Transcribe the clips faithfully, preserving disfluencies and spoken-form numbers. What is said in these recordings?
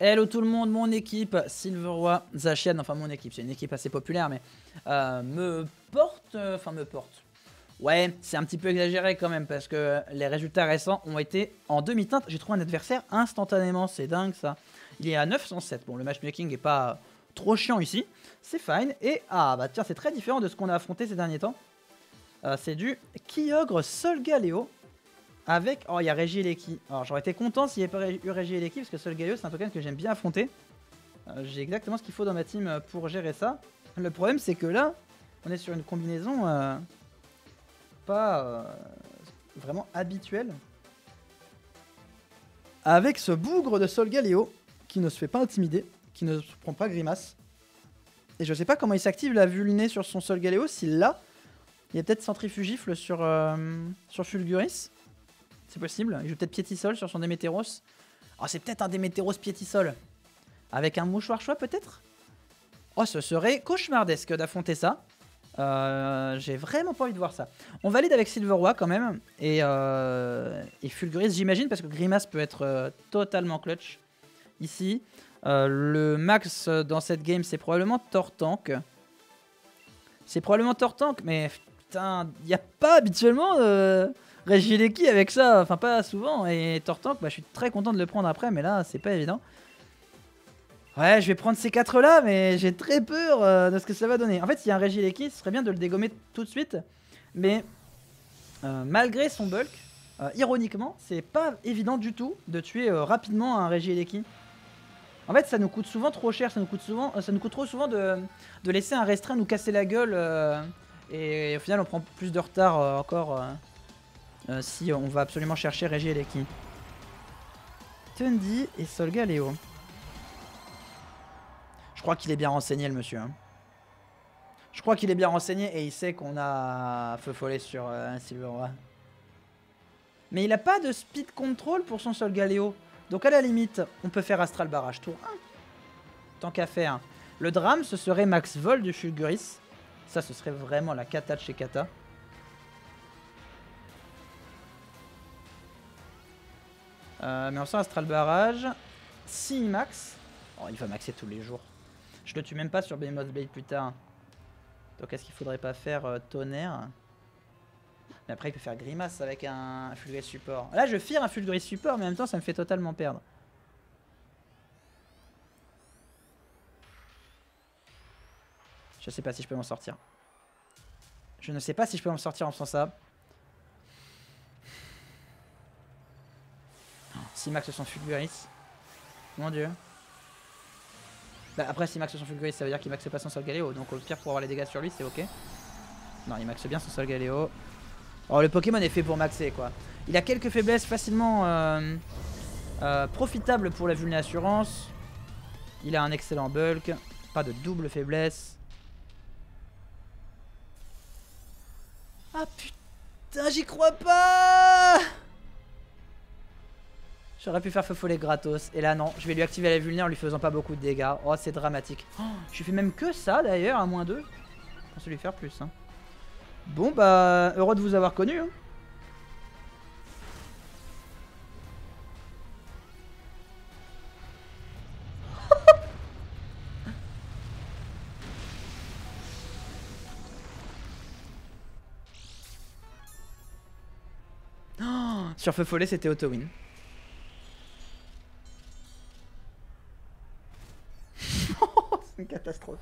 Hello tout le monde, mon équipe, Silverroy, Zacian, enfin mon équipe, c'est une équipe assez populaire, mais euh, me porte, enfin euh, me porte. Ouais, c'est un petit peu exagéré quand même, parce que les résultats récents ont été en demi-teinte. J'ai trouvé un adversaire instantanément, c'est dingue ça. Il est à neuf cent sept, bon le matchmaking n'est pas trop chiant ici, c'est fine. Et ah bah tiens, c'est très différent de ce qu'on a affronté ces derniers temps. Euh, c'est du Kyogre Solgaleo. Avec, oh il y a Regieleki. Alors j'aurais été content s'il n'y avait pas eu Regieleki parce que Solgaleo c'est un token que j'aime bien affronter. euh, J'ai exactement ce qu'il faut dans ma team pour gérer ça. Le problème c'est que là on est sur une combinaison euh, pas euh, vraiment habituelle, avec ce bougre de Solgaleo qui ne se fait pas intimider, qui ne se prend pas grimace. Et je sais pas comment il s'active la vulné sur son Solgaleo. S'il l'a, il y a peut-être centrifugifle sur, euh, sur Fulguris. C'est possible, il joue peut-être Piétisol sur son Démétéros. Oh, c'est peut-être un Démétéros Piétisol. Avec un mouchoir choix peut-être. Oh, ce serait cauchemardesque d'affronter ça. Euh, J'ai vraiment pas envie de voir ça. On valide avec Silverroy quand même. Et, euh, et Fulguris, j'imagine, parce que Grimace peut être euh, totalement clutch. Ici, euh, le max dans cette game, c'est probablement Tortank. C'est probablement Tortank, mais putain, il n'y a pas habituellement... Euh... Regieleki avec ça, enfin pas souvent, et Tortank, bah, je suis très content de le prendre après, mais là c'est pas évident. Ouais, je vais prendre ces quatre là, mais j'ai très peur euh, de ce que ça va donner. En fait, s'il y a un Regieleki, ce serait bien de le dégommer tout de suite, mais euh, malgré son bulk, euh, ironiquement, c'est pas évident du tout de tuer euh, rapidement un Regieleki. En fait, ça nous coûte souvent trop cher, ça nous coûte, souvent, euh, ça nous coûte trop souvent de, de laisser un restreint nous casser la gueule, euh, et, et au final on prend plus de retard euh, encore... Euh, Euh, si on va absolument chercher Regieleki. Tundi et Solgaleo. Je crois qu'il est bien renseigné le monsieur. Hein. Je crois qu'il est bien renseigné et il sait qu'on a feu follet sur euh, Silverroy. Mais il n'a pas de speed control pour son Solgaleo. Donc à la limite, on peut faire Astral Barrage tour un. Tant qu'à faire. Le drame, ce serait Max Vol du Fulguris. Ça, ce serait vraiment la cata de chez cata. Euh, mais on sort Astral Barrage. S'il max. Oh, il va maxer tous les jours. Je le tue même pas sur Behemoth Blade plus tard. Donc, est-ce qu'il faudrait pas faire euh, Tonnerre? Mais après, il peut faire Grimace avec un, un Fulguris Support. Là, je fire un Fulguris Support, mais en même temps, ça me fait totalement perdre. Je sais pas si je peux m'en sortir. Je ne sais pas si je peux m'en sortir en faisant ça. Si max son Fulguris, mon dieu. Bah après si max son Fulguris ça veut dire qu'il maxe pas son Solgaleo, donc au pire pour avoir les dégâts sur lui c'est ok. Non, il maxe bien son Solgaleo. Alors le Pokémon est fait pour maxer quoi. Il a quelques faiblesses facilement euh, euh, profitables pour la vulné assurance. Il a un excellent bulk, pas de double faiblesse. Ah putain, j'y crois pas. J'aurais pu faire feu follet gratos. Et là non, je vais lui activer la vulné en lui faisant pas beaucoup de dégâts. Oh c'est dramatique. Oh, je fais même que ça d'ailleurs, à moins deux. Je pensais lui faire plus. Hein. Bon bah, heureux de vous avoir connu. Hein. Oh, sur feu follet c'était auto-win. Catastrophe.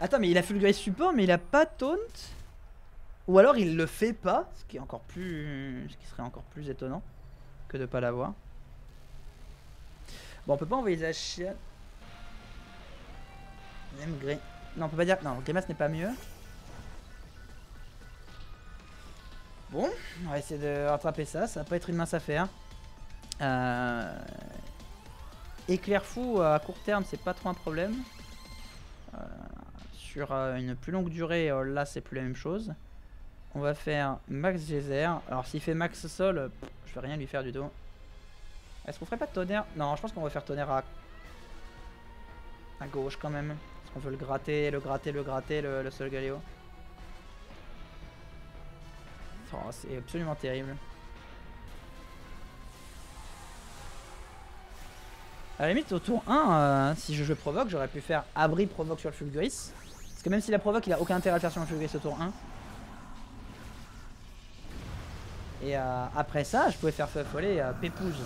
Attends, mais il a Fulguris Support, mais il a pas taunt. Ou alors il le fait pas, ce qui est encore plus, ce qui serait encore plus étonnant que de pas l'avoir. Bon, on peut pas envoyer Zacian. Même Gré. Non, on peut pas dire. Non, Grimace n'est pas mieux. Bon, on va essayer de rattraper ça. Ça va pas être une mince affaire. Euh. Éclair fou à court terme c'est pas trop un problème, euh, sur euh, une plus longue durée euh, là c'est plus la même chose. On va faire max geyser. Alors s'il fait max sol, euh, pff, je vais rien lui faire du tout. Est-ce qu'on ferait pas de tonnerre? Non, je pense qu'on va faire tonnerre à, à gauche quand même. Parce qu'on veut le gratter, le gratter, le gratter, le, le Solgaleo. Oh, c'est absolument terrible. À la limite, au tour un, euh, si je jouais provoque, j'aurais pu faire abri provoque sur le Fulguris. Parce que même s'il la provoque, il a aucun intérêt à le faire sur le Fulguris au tour un. Et euh, après ça, je pouvais faire feu follet euh, Pépouze.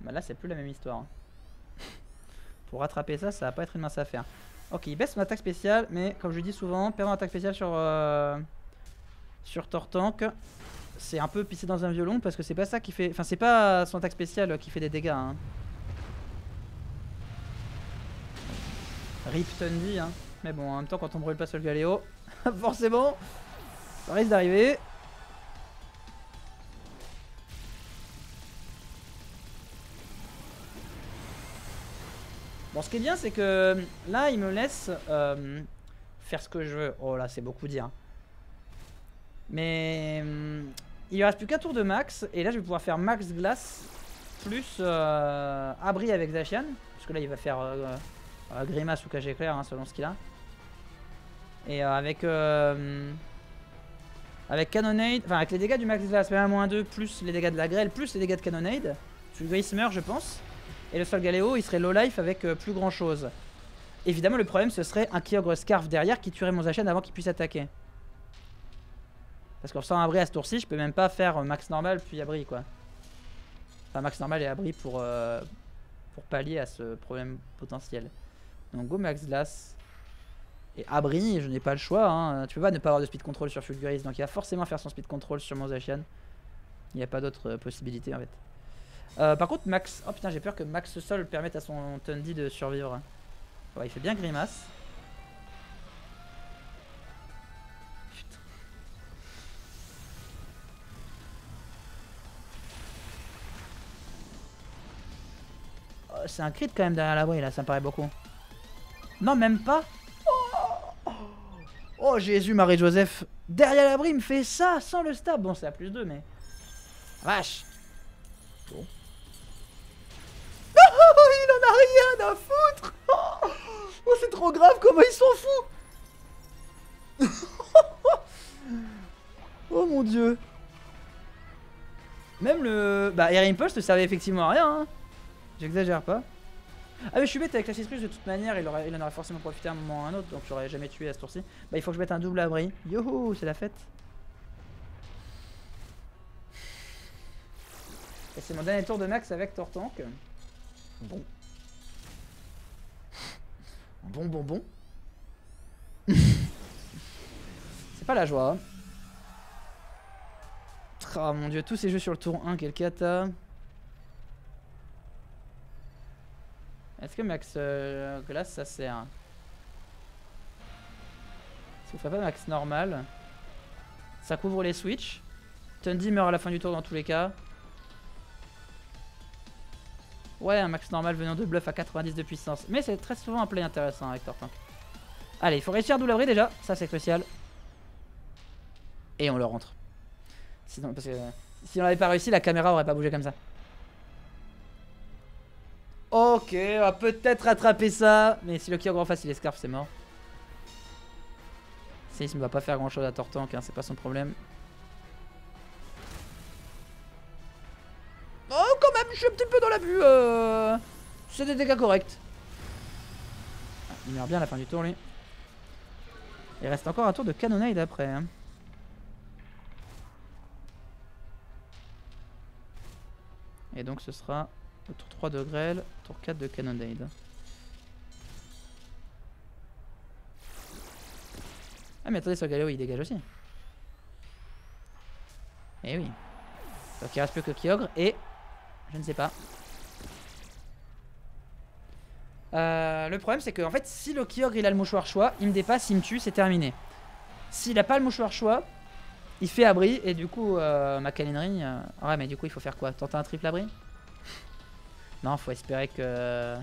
Bah là, c'est plus la même histoire. Pour rattraper ça, ça va pas être une mince affaire. Ok, il baisse mon attaque spéciale, mais comme je dis souvent, perdre attaque spéciale sur, euh, sur Tortank, c'est un peu pisser dans un violon parce que c'est pas ça qui fait. Enfin, c'est pas son attaque spéciale qui fait des dégâts. Hein. Rip Tundi, hein. Mais bon, en même temps, quand on brûle pas Solgaleo, forcément, ça risque d'arriver. Bon, ce qui est bien, c'est que là, il me laisse euh, faire ce que je veux. Oh là, c'est beaucoup dire. Mais euh, il ne reste plus qu'un tour de max. Et là, je vais pouvoir faire max glace plus euh, abri avec Zacian. Parce que là, il va faire euh, euh, grimace ou cage éclair, hein, selon ce qu'il a. Et euh, avec euh, avec Cannonade, enfin avec les dégâts du max glace, même à moins deux, plus les dégâts de la grêle, plus les dégâts de Cannonade. Parce que le gars, il se meurt, je pense. Et le Solgaleo, il serait low life avec euh, plus grand chose. Évidemment, le problème, ce serait un Kyogre Scarf derrière qui tuerait mon Zacian avant qu'il puisse attaquer. Parce qu'en sans abri à ce tour-ci, je peux même pas faire euh, max normal puis abri, quoi. Enfin, max normal et abri pour, euh, pour pallier à ce problème potentiel. Donc, go max glace. Et abri, je n'ai pas le choix. Hein. Tu peux pas ne pas avoir de speed control sur Fulguris. Donc, il va forcément faire son speed control sur mon Zacian. Il n'y a pas d'autre euh, possibilité, en fait. Euh, par contre Max, oh putain j'ai peur que Max Sol permette à son Tundi de survivre. Ouais, il fait bien grimace. Putain. Oh, c'est un crit quand même derrière la voie là, ça me paraît beaucoup. Non même pas. Oh, oh Jésus Marie-Joseph. Derrière l'abri il me fait ça sans le stab. Bon c'est à plus deux mais... Vache. Bon. Il en a rien à foutre. Oh, oh c'est trop grave, comment il s'en fout. Oh mon dieu. Même le... Bah Air Impulse ne servait effectivement à rien hein. J'exagère pas. Ah mais je suis bête avec la citrus de toute manière, il, aurait... il en aurait forcément profité à un moment ou à un autre. Donc j'aurais jamais tué à ce tour-ci. Bah il faut que je mette un double abri. Yoho, c'est la fête. Et c'est mon dernier tour de max avec Tortank. Bon. Bon, bon, bon. C'est pas la joie. Ah mon dieu, tous ces jeux sur le tour un, quel cata. Est-ce que max euh, glace ça sert? Est-ce qu'on ferait pas max normal? Ça couvre les switches. Tundi meurt à la fin du tour dans tous les cas. Ouais, un max normal venant de bluff à quatre-vingt-dix de puissance. Mais c'est très souvent un play intéressant avec Tortank. Allez, il faut réussir à double abri déjà. Ça, c'est crucial. Et on le rentre. Sinon, parce que euh, si on n'avait pas réussi, la caméra aurait pas bougé comme ça. Ok, on va peut-être rattraper ça. Mais si le Kyogre en face, il escarpe, c'est mort. Séisme ne va pas faire grand-chose à Tortank, hein, c'est pas son problème. Oh, quand même, je suis un petit peu dans l'abus. Euh... C'est des dégâts corrects. Ah, il meurt bien à la fin du tour, lui. Il reste encore un tour de Cannonade après. Hein. Et donc, ce sera le tour trois de grêle, tour quatre de Cannonade. Ah, mais attendez, ce Solgaleo, il dégage aussi. Eh oui. Donc, il reste plus que Kyogre et... Je ne sais pas. Euh, le problème c'est que en fait si le Kyogre il a le mouchoir choix, il me dépasse, il me tue, c'est terminé. S'il a pas le mouchoir choix, il fait abri et du coup euh, ma câlinerie... Euh... Ouais mais du coup il faut faire quoi? Tenter un triple abri? Non faut espérer que...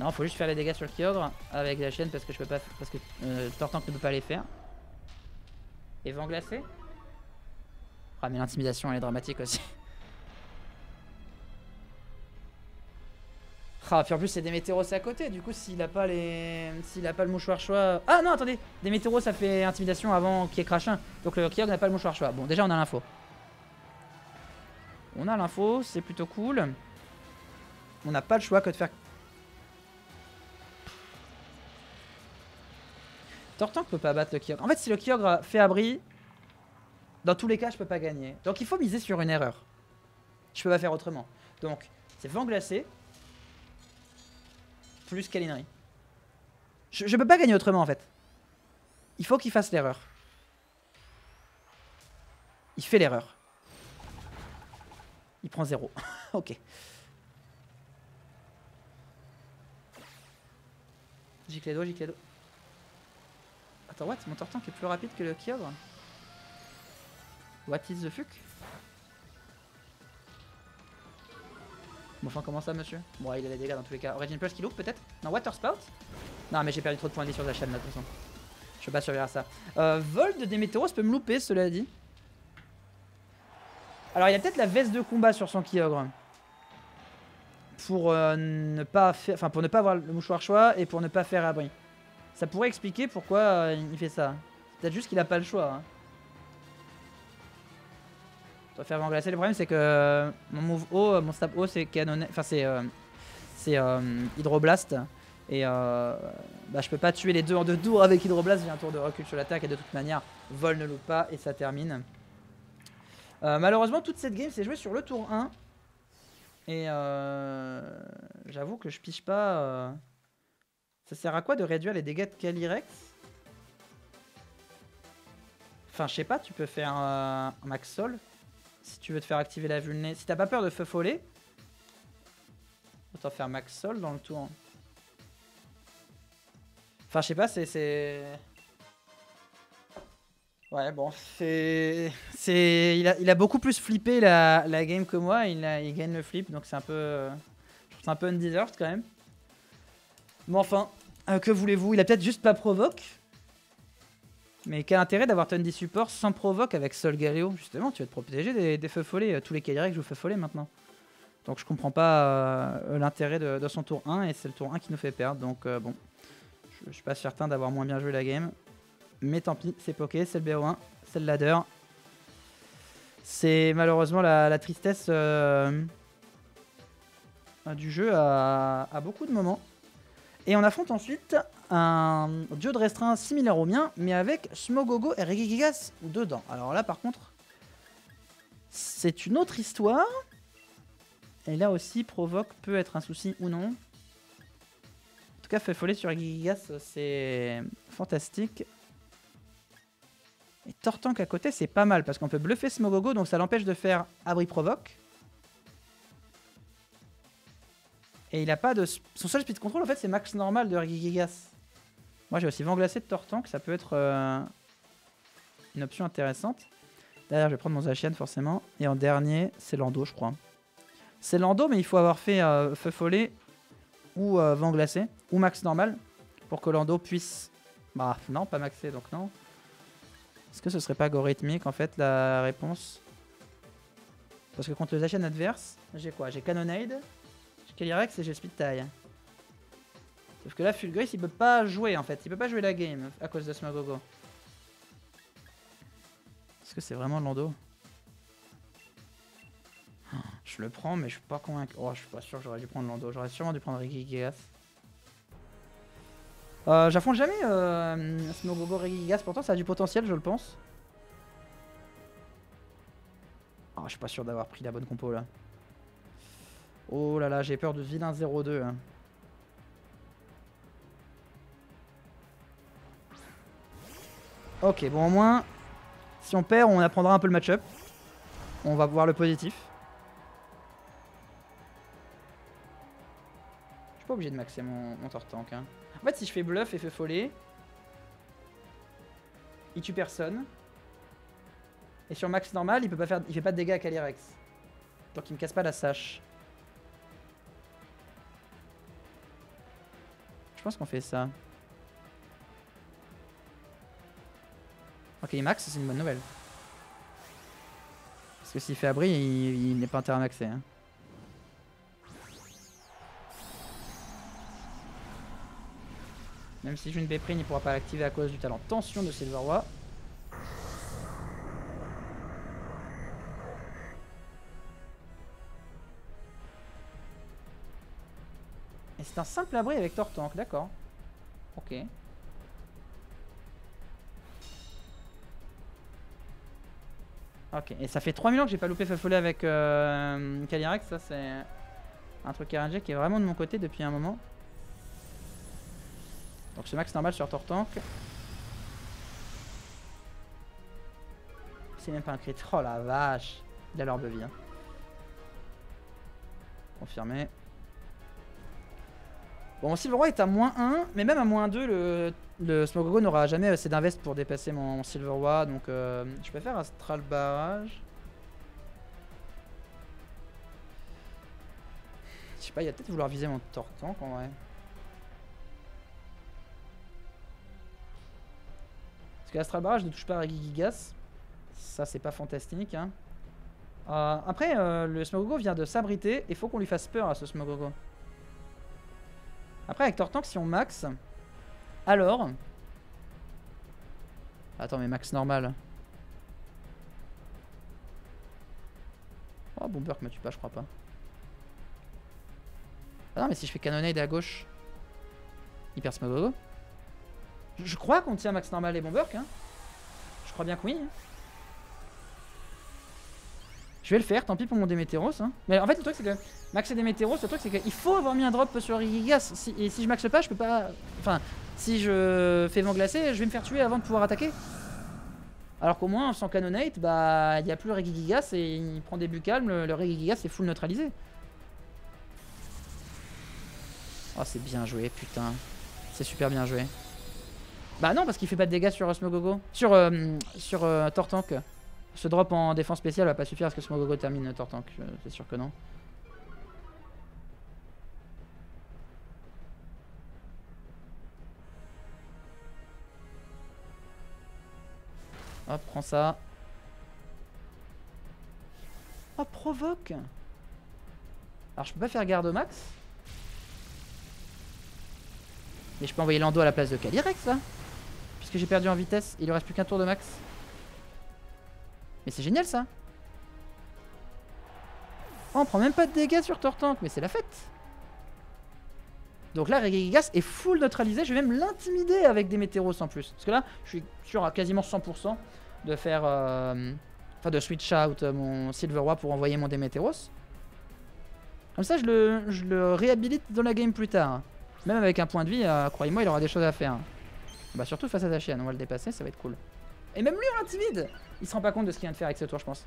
Non faut juste faire les dégâts sur le Kyogre avec la chaîne parce que je peux pas... Parce que euh, Tortank ne peut pas les faire. Et vent glacé? Ah mais l'intimidation elle est dramatique aussi. Ah puis en plus c'est Démétéros à côté, du coup s'il a pas les... S'il a pas le mouchoir choix... Ah non attendez, Démétéros ça fait intimidation avant qu'il y ait crachin. Donc le Kyogre n'a pas le mouchoir choix. Bon déjà on a l'info. On a l'info, c'est plutôt cool. On n'a pas le choix que de faire... Tortank peut pas battre le Kyogre. En fait, si le Kyogre fait abri, dans tous les cas, je peux pas gagner. Donc il faut miser sur une erreur. Je peux pas faire autrement. Donc, c'est vent glacé plus câlinerie. Je, je peux pas gagner autrement en fait. Il faut qu'il fasse l'erreur. Il fait l'erreur. Il prend zéro. Ok. Giclédo, Giclédo. Attends, what? Mon Tortank est plus rapide que le Kyogre? What is the fuck? Bon, enfin, comment ça, monsieur? Bon, il a les dégâts dans tous les cas. Origin Pulse qui loupe, peut-être? Non, Water Spout? Non, mais j'ai perdu trop de points de vie sur Zacian, de toute façon. Je peux pas survivre à ça. Euh, Vol de Démétéros peut me louper, cela dit. Alors, il y a peut-être la veste de combat sur son Kyogre. Pour, euh, ne pas faire... enfin, pour ne pas avoir le mouchoir choix et pour ne pas faire abri. Ça pourrait expliquer pourquoi euh, il fait ça. Peut-être juste qu'il a pas le choix. Hein. Je dois faire vent glacé. Le problème, c'est que mon move haut, mon stab haut, c'est canonné. Enfin, c'est euh, euh, Hydroblast. Et euh, bah, je peux pas tuer les deux en deux tours avec Hydroblast. J'ai un tour de recul sur l'attaque. Et de toute manière, Vol ne loupe pas. Et ça termine. Euh, malheureusement, toute cette game s'est jouée sur le tour un. Et euh, j'avoue que je pige pas. Euh... Ça sert à quoi de réduire les dégâts de Calyrex? Enfin, je sais pas, tu peux faire euh, un max sol. Si tu veux te faire activer la vulné. Si t'as pas peur de feu follet, autant faire max sol dans le tour. Enfin, je sais pas, c'est. Ouais, bon, c'est... Il a, il a beaucoup plus flippé la, la game que moi, il, a, il gagne le flip, donc c'est un peu... Euh, je trouve ça un peu undeserved quand même. Mais enfin, euh, que voulez-vous? Il a peut-être juste pas provoque. Mais quel intérêt d'avoir ton des supports sans provoque avec Solgaleo? Justement, tu vas te protéger des, des feux follets. Tous les Calyrex jouent feu follet maintenant. Donc je comprends pas euh, l'intérêt de, de son tour un, et c'est le tour un qui nous fait perdre. Donc euh, bon, je, je suis pas certain d'avoir moins bien joué la game. Mais tant pis, c'est poké, c'est le B O un, c'est le ladder. C'est malheureusement la, la tristesse euh, du jeu à, à beaucoup de moments. Et on affronte ensuite un dieu de restreint similaire au mien, mais avec Smogogo et Regigigas dedans. Alors là par contre, c'est une autre histoire. Et là aussi, provoque peut être un souci ou non. En tout cas, fait foller sur Regigigas, c'est fantastique. Et Tortank à côté, c'est pas mal parce qu'on peut bluffer Smogogo, donc ça l'empêche de faire abri provoque. Et il a pas de... Son seul speed control, en fait, c'est max normal de Regigigas. Moi, j'ai aussi vent glacé de Tortank, ça peut être euh, une option intéressante. D'ailleurs, je vais prendre mon Zacian, forcément. Et en dernier, c'est Lando, je crois. C'est Lando, mais il faut avoir fait euh, feu follet ou euh, vent glacé ou max normal pour que Lando puisse... Bah, non, pas maxé, donc non. Est-ce que ce serait pas go rythmique en fait la réponse? Parce que contre le Zacian adverse, j'ai quoi? J'ai Cannonade, j'ai Calyrex et j'ai Speed Taille. Sauf que là, Fulguris il peut pas jouer en fait, il peut pas jouer la game à cause de Smogogo. Est-ce que c'est vraiment Lando? Je le prends, mais je suis pas convaincu. Oh, je suis pas sûr, j'aurais dû prendre Lando, j'aurais sûrement dû prendre Regigigas. Euh, J'affronte jamais euh, Smogogo Regigigas, pourtant ça a du potentiel je le pense. Ah oh, je suis pas sûr d'avoir pris la bonne compo là. Oh là là, j'ai peur de vilain zéro deux. Hein. Ok, bon au moins, si on perd on apprendra un peu le match-up. On va voir le positif. Je suis pas obligé de maxer mon, mon Tortank hein. En fait, si je fais bluff et fais follet, il tue personne. Et sur max normal, il peut pas faire, il fait pas de dégâts à Calyrex. Donc il me casse pas la sache. Je pense qu'on fait ça. Ok, max, c'est une bonne nouvelle. Parce que s'il fait abri, il, il n'est pas intérêt à maxer. Hein. Même si j'ai une Béprine, il pourra pas l'activer à cause du talent tension de Silverroy. Et c'est un simple abri avec Tortank, d'accord. Ok. Ok, et ça fait trois mille ans que j'ai pas loupé Fafolé avec euh, Calyrex, ça c'est un truc R N G qui est vraiment de mon côté depuis un moment. Donc c'est max normal sur Tortank. C'est même pas un crit. Oh la vache. Il a l'orbe vie. Hein. Confirmé. Bon, Silverroy est à moins un, mais même à moins deux, le, le Smogogo n'aura jamais assez d'invest pour dépasser mon, mon Silverroy, donc euh, je préfère Astral Barrage. Je sais pas, il va peut-être vouloir viser mon Tortank en vrai. Parce que Astral Barrage ne touche pas à Regigigas, ça c'est pas fantastique. Hein. Euh, après, euh, le Smogogo vient de s'abriter, et faut qu'on lui fasse peur à ce Smogogo. Après avec Tortank si on max, alors... Attends mais max normal. Oh Bomber me tue pas je crois pas. Ah non mais si je fais Cannonade à gauche, hyper Smogogo. Je, je crois qu'on tient max normal et Bomber hein. Je crois bien que oui. Je vais le faire, tant pis pour mon Démétéros. Hein. Mais en fait, le truc c'est que maxer Démétéros, le truc c'est qu'il faut avoir mis un drop sur Regigigas. Si, et si je maxe pas, je peux pas. Enfin, si je fais vent glacé, je vais me faire tuer avant de pouvoir attaquer. Alors qu'au moins, sans Cannonate, bah, il n'y a plus Regigigas et il prend des buts calmes. Le, le Regigigas est full neutralisé. Oh, c'est bien joué, putain. C'est super bien joué. Bah non, parce qu'il fait pas de dégâts sur Smogogo. Sur, euh, sur euh, Tortank. Ce drop en défense spéciale va pas suffire à ce que Smogogo termine Tortank, c'est sûr que non. Hop, prends ça. Oh, provoque. Alors je peux pas faire garde au max. Mais je peux envoyer Lando à la place de Calyrex là. Puisque j'ai perdu en vitesse, il lui reste plus qu'un tour de max. Mais c'est génial ça. Oh, on prend même pas de dégâts sur Tortank, mais c'est la fête. Donc là Regigigas est full neutralisé, je vais même l'intimider avec des Démétéros en plus. Parce que là je suis sûr à quasiment cent pour cent de faire... Euh... Enfin de switch out mon Silverroy pour envoyer mon Démétéros. Comme ça je le, je le réhabilite dans la game plus tard. Même avec un point de vie, euh, croyez-moi il aura des choses à faire. Bah surtout face à Zacian, on va le dépasser, ça va être cool. Et même lui on l'intimide. Il se rend pas compte de ce qu'il vient de faire avec ce tour je pense.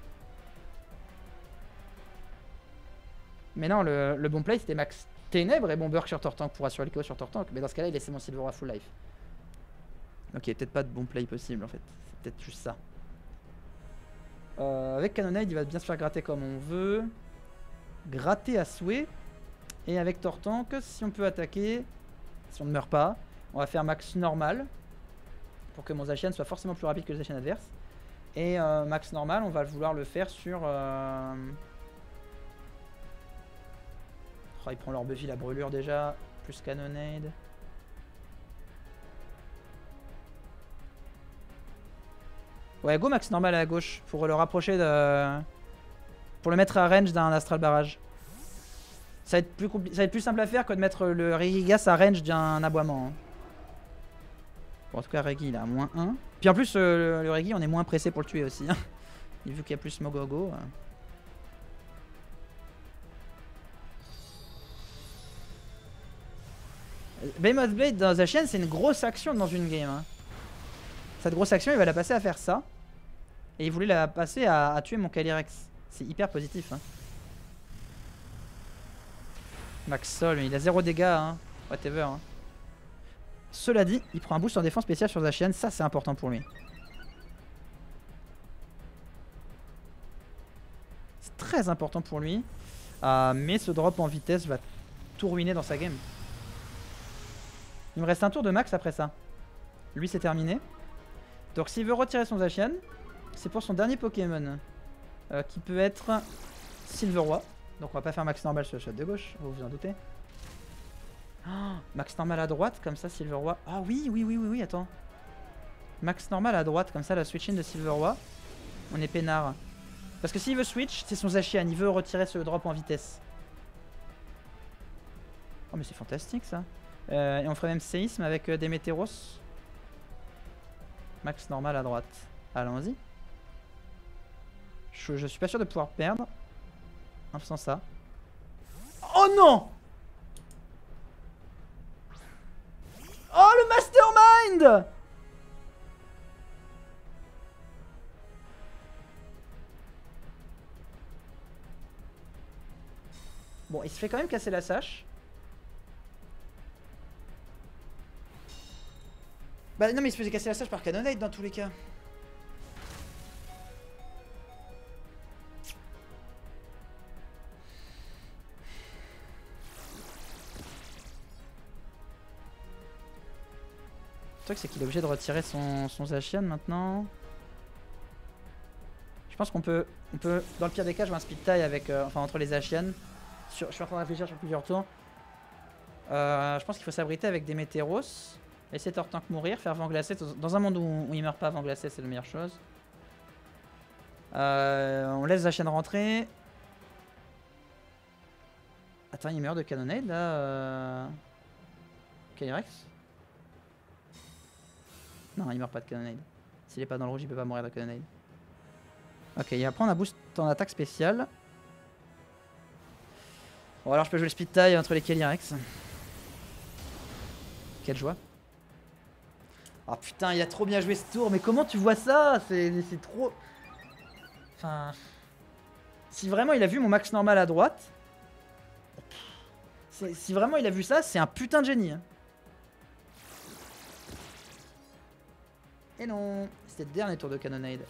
Mais non le, le bon play c'était max ténèbres et bon burk sur Tortank pour assurer le chaos sur Tortank. Mais dans ce cas là il laissait mon Sylveroy full life. Donc il n'y a peut-être pas de bon play possible en fait. C'est peut-être juste ça. euh, Avec Cannonade il va bien se faire gratter comme on veut. Gratter à souhait. Et avec Tortank si on peut attaquer, si on ne meurt pas, on va faire max normal pour que mon Zacian soit forcément plus rapide que le Zacian adverse. Et euh, max normal, on va vouloir le faire sur... Euh... Oh, il prend l'orbe vie, la brûlure déjà, plus Cannonade. Ouais, go max normal à la gauche, pour le rapprocher de... Pour le mettre à range d'un Astral Barrage. Ça va être plus, compli... Ça va être plus simple à faire que de mettre le Regigigas à range d'un aboiement. Hein. En tout cas, Regi il a moins un. Puis en plus, euh, le, le Regi on est moins pressé pour le tuer aussi. Hein. Et vu qu'il y a plus Smogogo. Euh... Behemoth Blade dans Zacian, c'est une grosse action dans une game. Hein. Cette grosse action, il va la passer à faire ça. Et il voulait la passer à, à tuer mon Calyrex. C'est hyper positif. Hein. Max Sol, mais il a zéro dégâts. Hein. Whatever. Hein. Cela dit, il prend un boost en défense spéciale sur Zacian, ça c'est important pour lui. C'est très important pour lui, euh, mais ce drop en vitesse va tout ruiner dans sa game. Il me reste un tour de max après ça. Lui c'est terminé. Donc s'il veut retirer son Zacian, c'est pour son dernier Pokémon, euh, qui peut être Silverroy. Donc on va pas faire max normal sur le shot de gauche, vous vous en doutez. Oh, max normal à droite, comme ça Silverroy. Ah oui, oui, oui, oui, oui, attends. Max normal à droite, comme ça la switch in de Silverroy. On est peinard. Parce que s'il veut switch, c'est son Zacian, il veut retirer ce drop en vitesse. Oh mais c'est fantastique ça. Euh, et on ferait même séisme avec euh, Démétéros. Max normal à droite. Allons-y. Je, je suis pas sûr de pouvoir perdre en faisant ça. Oh non! Oh le mastermind! Bon, il se fait quand même casser la sache. Bah non mais il se faisait casser la sache par Cannonade dans tous les cas. Le truc c'est qu'il est obligé de retirer son, son Zacian maintenant. Je pense qu'on peut, on peut, dans le pire des cas, jouer un speed tie avec, euh, enfin entre les Zacian. Sur, je suis en train de réfléchir sur plusieurs tours. Euh, je pense qu'il faut s'abriter avec Démétéros. Laisser Tortank mourir, faire vent glacé. Dans un monde où, où il meurt pas, vent glacé c'est la meilleure chose. Euh, on laisse Zacian rentrer. Attends, il meurt de Cannonade là. Euh... Calyrex? Non, il meurt pas de Cannonade. S'il est pas dans le rouge, il peut pas mourir de Cannonade. Ok, et après on a boost en attaque spéciale. Bon alors je peux jouer le speed tie entre les Calyrex. Quelle joie. Oh putain, il a trop bien joué ce tour, mais comment tu vois ça? C'est trop... Enfin... Si vraiment il a vu mon max normal à droite... Si vraiment il a vu ça, c'est un putain de génie. Et non, c'était le dernier tour de Cannonade.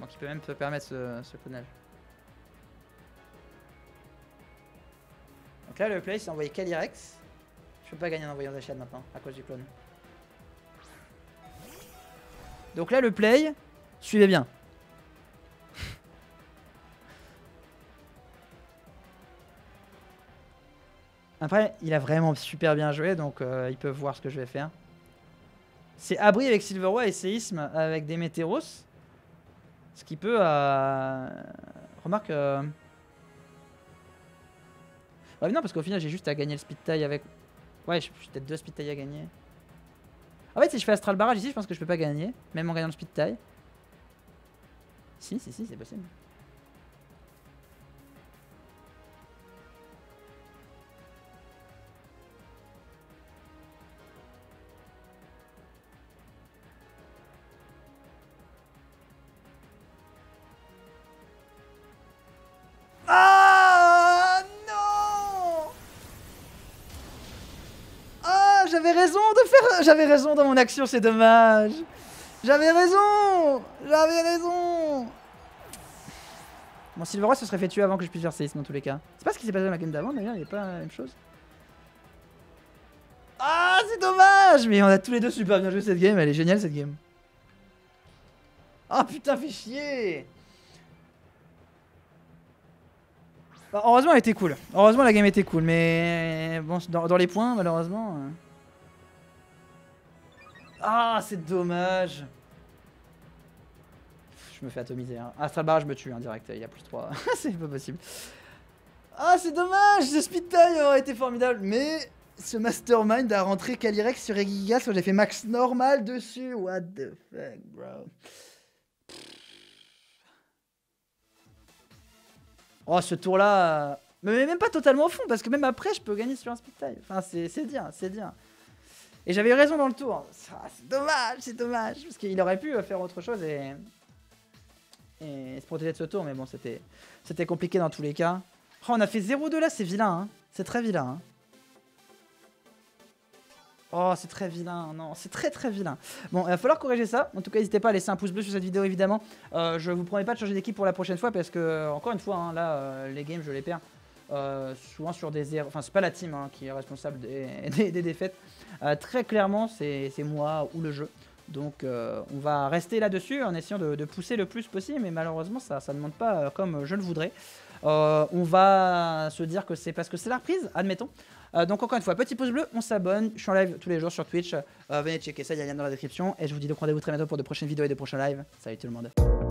Donc il peut même se permettre ce, ce clonage. Donc là, le play, c'est envoyer Calyrex. Je peux pas gagner en envoyant Zacian maintenant, à cause du clone. Donc là, le play, suivez bien. Après, il a vraiment super bien joué, donc euh, ils peuvent voir ce que je vais faire. C'est abri avec Silverroy et séisme avec Démétéros. Ce qui peut... Euh... Remarque... Euh... Ouais, non, parce qu'au final, j'ai juste à gagner le speed tie avec... Ouais, j'ai peut-être deux speed tie à gagner. En fait, si je fais Astral Barrage ici, je pense que je peux pas gagner. Même en gagnant le speed tie. Si, si, si, c'est possible. J'avais raison de faire... J'avais raison dans mon action, c'est dommage. J'avais raison. J'avais raison. Mon Sylveroy se serait fait tuer avant que je puisse faire séisme dans tous les cas. C'est pas ce qui s'est passé dans la game d'avant d'ailleurs, il n'y a pas la même chose. Ah, c'est dommage. Mais on a tous les deux super bien joué cette game, elle est géniale cette game. Ah putain, fais chier. Bah, heureusement elle était cool. Heureusement la game était cool, mais... Bon, dans, dans les points, malheureusement... Euh... Ah, c'est dommage. Je me fais atomiser. Hein. Astral Barrage me tue, hein, direct. Il y a plus trois. C'est pas possible. Ah, c'est dommage. Ce speed tie aurait été formidable. Mais ce mastermind a rentré Calyrex sur Regigigas. J'ai fait max normal dessus. What the fuck, bro. Oh, ce tour-là... Mais même pas totalement au fond. Parce que même après, je peux gagner sur un speed tie. Enfin, c'est dire, c'est dire. Et j'avais raison dans le tour. Ah, c'est dommage, c'est dommage. Parce qu'il aurait pu faire autre chose et... et se protéger de ce tour. Mais bon, c'était c'était compliqué dans tous les cas. Oh, on a fait zéro deux là, c'est vilain. Hein. C'est très vilain. Hein. Oh, c'est très vilain. Non, c'est très très vilain. Bon, il va falloir corriger ça. En tout cas, n'hésitez pas à laisser un pouce bleu sur cette vidéo, évidemment. Euh, je vous promets pas de changer d'équipe pour la prochaine fois. Parce que, encore une fois, hein, là, euh, les games, je les perds. Euh, souvent sur des erreurs, enfin c'est pas la team hein, qui est responsable des, des, des défaites, euh, très clairement c'est moi ou le jeu, donc euh, on va rester là dessus en essayant de, de pousser le plus possible, mais malheureusement ça, ça ne monte pas comme je le voudrais. Euh, on va se dire que c'est parce que c'est la reprise, admettons. Euh, donc encore une fois, petit pouce bleu, on s'abonne, je suis en live tous les jours sur Twitch, euh, venez checker ça, il y a un lien dans la description, et je vous dis donc rendez-vous très bientôt pour de prochaines vidéos et de prochains lives. Salut tout le monde.